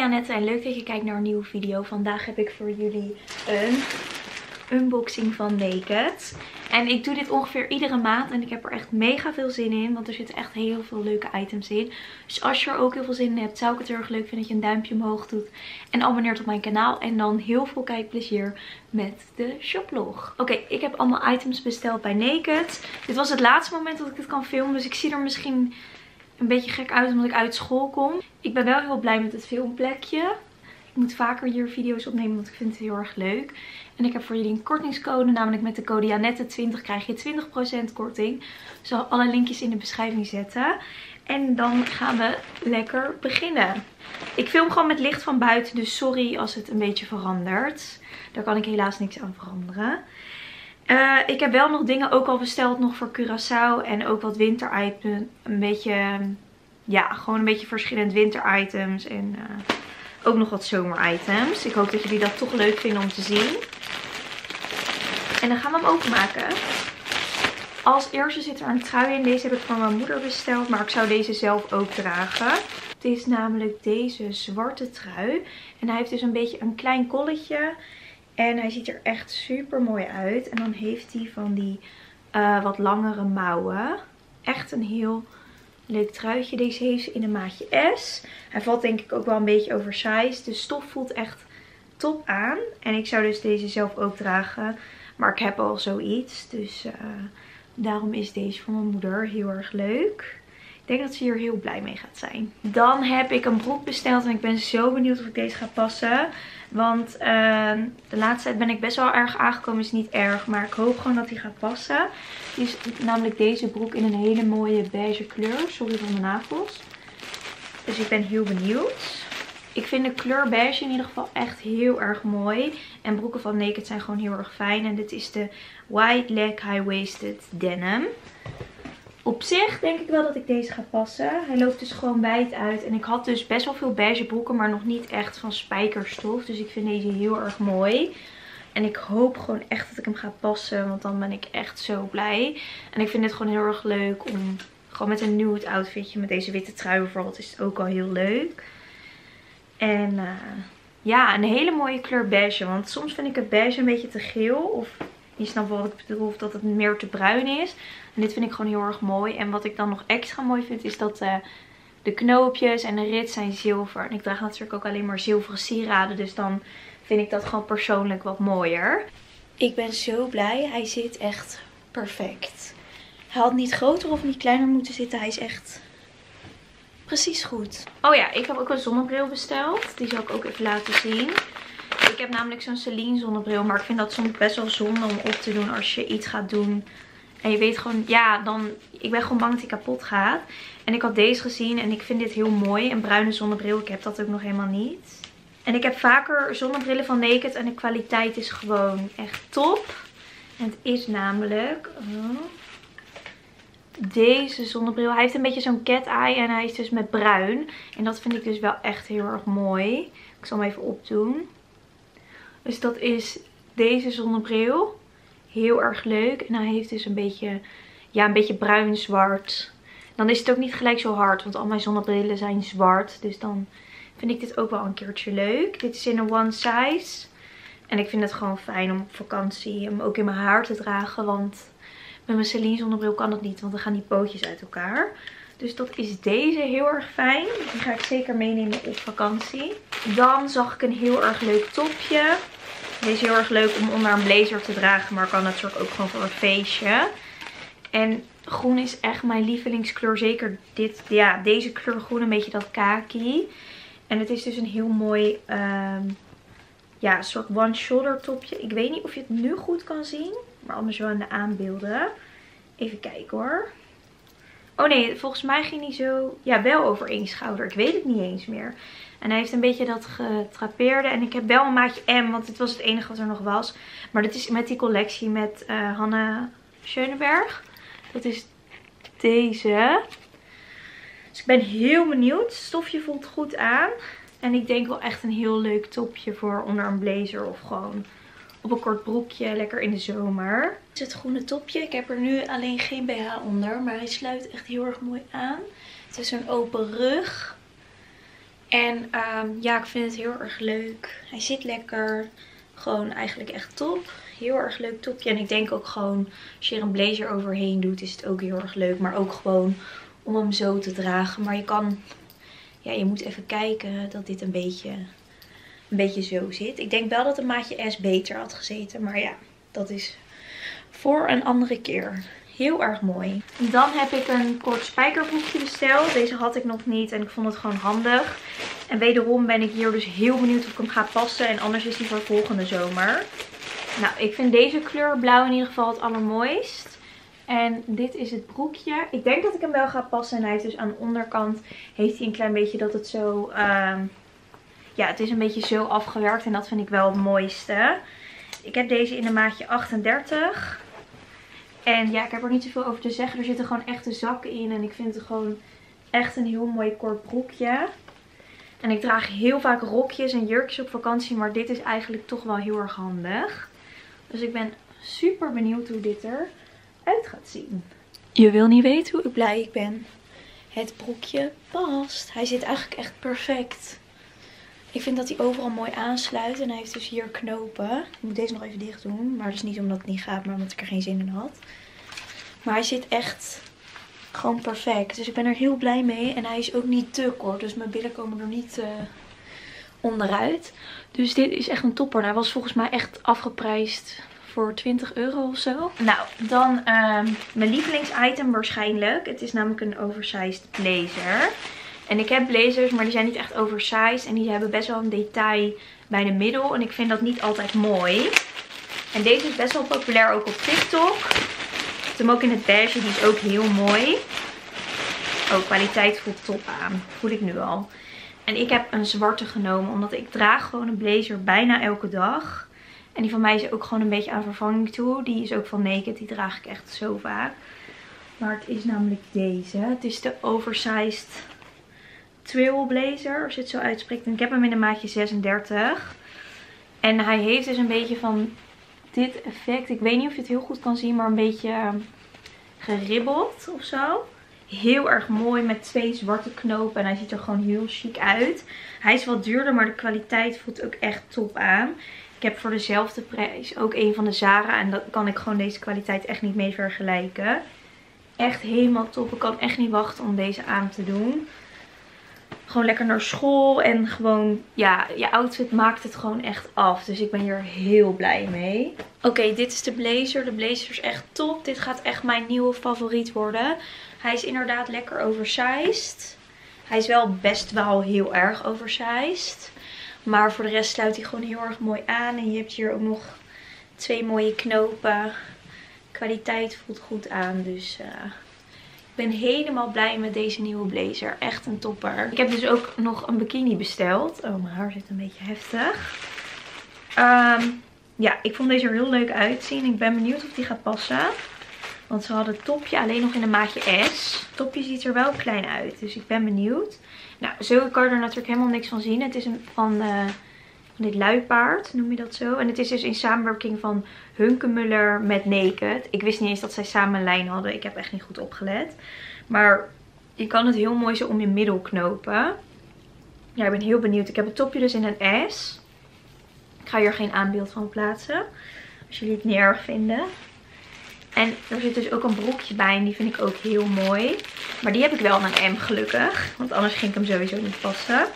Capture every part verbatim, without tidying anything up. ben Janette en leuk dat je kijkt naar een nieuwe video. Vandaag heb ik voor jullie een unboxing van Naked. En ik doe dit ongeveer iedere maand en ik heb er echt mega veel zin in. Want er zitten echt heel veel leuke items in. Dus als je er ook heel veel zin in hebt, zou ik het heel erg leuk vinden dat je een duimpje omhoog doet. En abonneert op mijn kanaal. En dan heel veel kijkplezier met de shoplog. Oké, okay, ik heb allemaal items besteld bij Naked. Dit was het laatste moment dat ik dit kan filmen. Dus ik zie er misschien een beetje gek uit omdat ik uit school kom. Ik ben wel heel blij met het filmplekje. Ik moet vaker hier video's opnemen, want ik vind het heel erg leuk. En ik heb voor jullie een kortingscode, namelijk met de code Janette twintig krijg je twintig procent korting. Ik zal alle linkjes in de beschrijving zetten. En dan gaan we lekker beginnen. Ik film gewoon met licht van buiten, dus sorry als het een beetje verandert. Daar kan ik helaas niks aan veranderen. Uh, ik heb wel nog dingen ook al besteld nog voor Curaçao. En ook wat winteritems. Een beetje, ja, gewoon een beetje verschillend winteritems. En uh, ook nog wat zomeritems. Ik hoop dat jullie dat toch leuk vinden om te zien. En dan gaan we hem openmaken. Als eerste zit er een trui in. Deze heb ik van mijn moeder besteld. Maar ik zou deze zelf ook dragen. Het is namelijk deze zwarte trui. En hij heeft dus een beetje een klein kolletje. En hij ziet er echt super mooi uit. En dan heeft hij van die uh, wat langere mouwen. Echt een heel leuk truitje. Deze heeft ze in een maatje S. Hij valt denk ik ook wel een beetje oversized. De stof voelt echt top aan. En ik zou dus deze zelf ook dragen. Maar ik heb al zoiets. Dus uh, daarom is deze voor mijn moeder heel erg leuk. Ik denk dat ze hier heel blij mee gaat zijn. Dan heb ik een broek besteld. En ik ben zo benieuwd of ik deze ga passen. Want uh, de laatste tijd ben ik best wel erg aangekomen. Is niet erg, maar ik hoop gewoon dat die gaat passen. Die is namelijk deze broek in een hele mooie beige kleur. Sorry voor mijn nagels. Dus ik ben heel benieuwd. Ik vind de kleur beige in ieder geval echt heel erg mooi. En broeken van Naked zijn gewoon heel erg fijn. En dit is de Wide Leg High-Waisted Denim. Op zich denk ik wel dat ik deze ga passen. Hij loopt dus gewoon wijd uit. En ik had dus best wel veel beige broeken, maar nog niet echt van spijkerstof. Dus ik vind deze heel erg mooi. En ik hoop gewoon echt dat ik hem ga passen, want dan ben ik echt zo blij. En ik vind het gewoon heel erg leuk om gewoon met een nude outfitje, met deze witte trui bijvoorbeeld, is het ook al heel leuk. En uh, ja, een hele mooie kleur beige. Want soms vind ik het beige een beetje te geel of... Je snapt wel wat ik bedoel, of dat het meer te bruin is. En dit vind ik gewoon heel erg mooi. En wat ik dan nog extra mooi vind is dat uh, de knoopjes en de rits zijn zilver. En ik draag natuurlijk ook alleen maar zilveren sieraden. Dus dan vind ik dat gewoon persoonlijk wat mooier. Ik ben zo blij. Hij zit echt perfect. Hij had niet groter of niet kleiner moeten zitten. Hij is echt precies goed. Oh ja, ik heb ook een zonnebril besteld. Die zal ik ook even laten zien. Ik heb namelijk zo'n Celine zonnebril, maar ik vind dat soms best wel zonde om op te doen als je iets gaat doen. En je weet gewoon, ja, dan, ik ben gewoon bang dat die kapot gaat. En ik had deze gezien en ik vind dit heel mooi. Een bruine zonnebril, ik heb dat ook nog helemaal niet. En ik heb vaker zonnebrillen van Naked en de kwaliteit is gewoon echt top. En het is namelijk... Oh, deze zonnebril. Hij heeft een beetje zo'n cat eye en hij is dus met bruin. En dat vind ik dus wel echt heel erg mooi. Ik zal hem even opdoen. Dus dat is deze zonnebril. Heel erg leuk. En hij heeft dus een beetje, ja, een beetje bruin-zwart. Dan is het ook niet gelijk zo hard. Want al mijn zonnebrillen zijn zwart. Dus dan vind ik dit ook wel een keertje leuk. Dit is in een one size. En ik vind het gewoon fijn om op vakantie hem ook in mijn haar te dragen. Want met mijn Celine zonnebril kan dat niet. Want dan gaan die pootjes uit elkaar. Dus dat is deze heel erg fijn. Die ga ik zeker meenemen op vakantie. Dan zag ik een heel erg leuk topje. Deze is heel erg leuk om onder een blazer te dragen. Maar kan natuurlijk ook gewoon voor een feestje. En groen is echt mijn lievelingskleur. Zeker dit, ja, deze kleur groen. Een beetje dat kaki. En het is dus een heel mooi um, ja, soort one shoulder topje. Ik weet niet of je het nu goed kan zien. Maar anders wel in de aanbeelden. Even kijken hoor. Oh nee, volgens mij ging hij zo... Ja, wel over één schouder. Ik weet het niet eens meer. En hij heeft een beetje dat getrapeerde. En ik heb wel een maatje M, want dit was het enige wat er nog was. Maar dit is met die collectie met uh, Hanne Schönenberg. Dat is deze. Dus ik ben heel benieuwd. Het stofje voelt goed aan. En ik denk wel echt een heel leuk topje voor onder een blazer of gewoon... Op een kort broekje, lekker in de zomer. Dit is het groene topje. Ik heb er nu alleen geen B H onder. Maar hij sluit echt heel erg mooi aan. Het is een open rug. En um, ja, ik vind het heel erg leuk. Hij zit lekker. Gewoon eigenlijk echt top. Heel erg leuk topje. En ik denk ook gewoon, als je er een blazer overheen doet, is het ook heel erg leuk. Maar ook gewoon om hem zo te dragen. Maar je kan, ja, je moet even kijken dat dit een beetje, een beetje zo zit. Ik denk wel dat een maatje S beter had gezeten. Maar ja, dat is voor een andere keer. Heel erg mooi. Dan heb ik een kort spijkerbroekje besteld. Deze had ik nog niet en ik vond het gewoon handig. En wederom ben ik hier dus heel benieuwd of ik hem ga passen. En anders is die voor volgende zomer. Nou, ik vind deze kleur blauw in ieder geval het allermooist. En dit is het broekje. Ik denk dat ik hem wel ga passen. En hij heeft dus aan de onderkant heeft hij een klein beetje dat het zo... Uh, ja, het is een beetje zo afgewerkt. En dat vind ik wel het mooiste. Ik heb deze in de maatje achtendertig. En ja, ik heb er niet zoveel over te zeggen. Er zitten gewoon echte zakken in. En ik vind het gewoon echt een heel mooi kort broekje. En ik draag heel vaak rokjes en jurkjes op vakantie. Maar dit is eigenlijk toch wel heel erg handig. Dus ik ben super benieuwd hoe dit eruit gaat zien. Je wil niet weten hoe blij ik ben. Het broekje past. Hij zit eigenlijk echt perfect. Ik vind dat hij overal mooi aansluit. En hij heeft dus hier knopen. Ik moet deze nog even dicht doen. Maar dat is niet omdat het niet gaat. Maar omdat ik er geen zin in had. Maar hij zit echt... gewoon perfect. Dus ik ben er heel blij mee. En hij is ook niet te kort. Dus mijn billen komen er niet uh, onderuit. Dus dit is echt een topper. Hij was volgens mij echt afgeprijsd voor twintig euro of zo. Nou, dan uh, mijn lievelingsitem waarschijnlijk. Het is namelijk een oversized blazer. En ik heb blazers, maar die zijn niet echt oversized. En die hebben best wel een detail bij de middel. En ik vind dat niet altijd mooi. En deze is best wel populair ook op TikTok. Hem ook in het beige, die is ook heel mooi. Oh, kwaliteit voelt top aan. Voel ik nu al. En ik heb een zwarte genomen, omdat ik draag gewoon een blazer bijna elke dag. En die van mij is ook gewoon een beetje aan vervanging toe. Die is ook van Naked, die draag ik echt zo vaak. Maar het is namelijk deze. Het is de oversized twill blazer, als je het zo uitspreekt. En ik heb hem in de maatje zesendertig. En hij heeft dus een beetje van... dit effect, ik weet niet of je het heel goed kan zien, maar een beetje geribbeld of zo. Heel erg mooi met twee zwarte knopen en hij ziet er gewoon heel chic uit. Hij is wat duurder, maar de kwaliteit voelt ook echt top aan. Ik heb voor dezelfde prijs ook een van de Zara en dan kan ik gewoon deze kwaliteit echt niet mee vergelijken. Echt helemaal top, ik kan echt niet wachten om deze aan te doen. Gewoon lekker naar school en gewoon, ja, je outfit maakt het gewoon echt af. Dus ik ben hier heel blij mee. Oké, okay, dit is de blazer. De blazer is echt top. Dit gaat echt mijn nieuwe favoriet worden. Hij is inderdaad lekker oversized. Hij is wel best wel heel erg oversized. Maar voor de rest sluit hij gewoon heel erg mooi aan. En je hebt hier ook nog twee mooie knopen. Kwaliteit voelt goed aan, dus... Uh... ik ben helemaal blij met deze nieuwe blazer. Echt een topper. Ik heb dus ook nog een bikini besteld. Oh, mijn haar zit een beetje heftig. Um, ja, ik vond deze er heel leuk uitzien. Ik ben benieuwd of die gaat passen. Want ze hadden het topje alleen nog in een maatje S. Het topje ziet er wel klein uit. Dus ik ben benieuwd. Nou, zo kan je er natuurlijk helemaal niks van zien. Het is een, van, uh, van dit luipaard, noem je dat zo. En het is dus in samenwerking van Hunkemöller met Naked. Ik wist niet eens dat zij samen een lijn hadden. Ik heb echt niet goed opgelet. Maar je kan het heel mooi zo om je middel knopen. Ja, ik ben heel benieuwd. Ik heb het topje dus in een S. Ik ga hier geen aanbeeld van plaatsen. Als jullie het niet erg vinden. En er zit dus ook een broekje bij. En die vind ik ook heel mooi. Maar die heb ik wel in een M gelukkig. Want anders ging ik hem sowieso niet passen.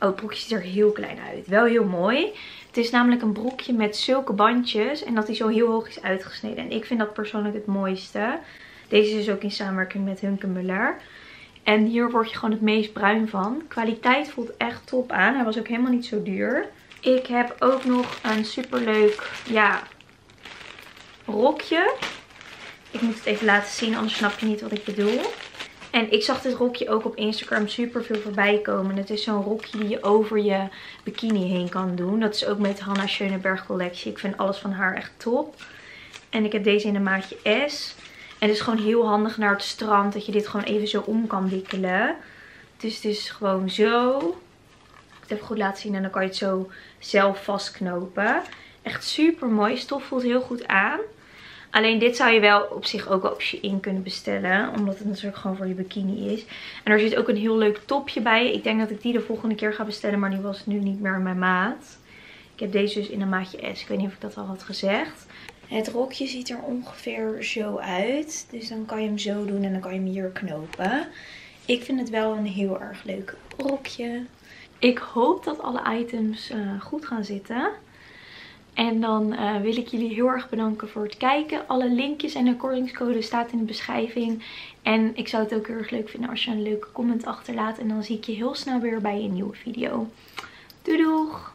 Oh, het broekje ziet er heel klein uit. Wel heel mooi. Het is namelijk een broekje met zulke bandjes. En dat die zo heel hoog is uitgesneden. En ik vind dat persoonlijk het mooiste. Deze is ook in samenwerking met Hunkemöller. En hier word je gewoon het meest bruin van. Kwaliteit voelt echt top aan. Hij was ook helemaal niet zo duur. Ik heb ook nog een superleuk, ja, rokje. Ik moet het even laten zien, anders snap je niet wat ik bedoel. En ik zag dit rokje ook op Instagram super veel voorbij komen. Het is zo'n rokje die je over je bikini heen kan doen. Dat is ook met de Hanne Schönenberg collectie. Ik vind alles van haar echt top. En ik heb deze in een maatje S. En het is gewoon heel handig naar het strand. Dat je dit gewoon even zo om kan wikkelen. Dus het is gewoon zo. Ik heb het even goed laten zien en dan kan je het zo zelf vastknopen. Echt super mooi. Stof voelt heel goed aan. Alleen dit zou je wel op zich ook wel op Shein kunnen bestellen. Omdat het natuurlijk gewoon voor je bikini is. En er zit ook een heel leuk topje bij. Ik denk dat ik die de volgende keer ga bestellen. Maar die was nu niet meer in mijn maat. Ik heb deze dus in een maatje S. Ik weet niet of ik dat al had gezegd. Het rokje ziet er ongeveer zo uit. Dus dan kan je hem zo doen en dan kan je hem hier knopen. Ik vind het wel een heel erg leuk rokje. Ik hoop dat alle items uh, goed gaan zitten. En dan uh, wil ik jullie heel erg bedanken voor het kijken. Alle linkjes en de kortingscode staat in de beschrijving. En ik zou het ook heel erg leuk vinden als je een leuke comment achterlaat. En dan zie ik je heel snel weer bij een nieuwe video. Doei doeg!